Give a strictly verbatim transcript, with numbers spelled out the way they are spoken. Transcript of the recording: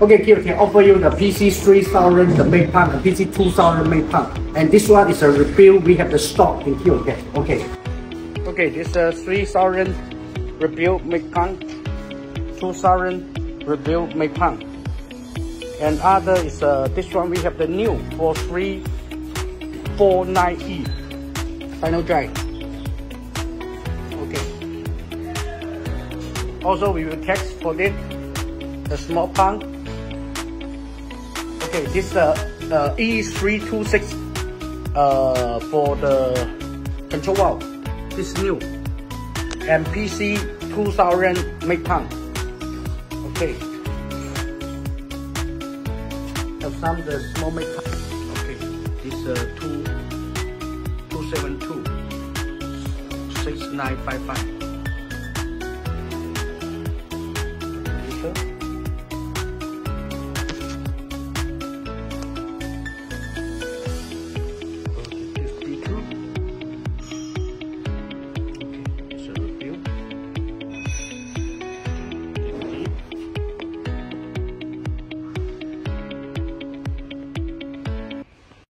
Okay, here can offer you the P C three thousand, the main pump, the P C two thousand main pump. And this one is a rebuild. We have the stock in here, okay? Okay, okay this uh, three thousand rebuild main pump, two thousand rebuild main pump. And other is uh, this one, we have the new four three four nine E final drive. Okay. Also, we will text for this, the small pump. Okay, this uh, uh, E three twenty-six uh, for the control valve. This new and P C two thousand make pump. Okay, have some the small make pump. Okay, this uh, two two seven two six nine five five.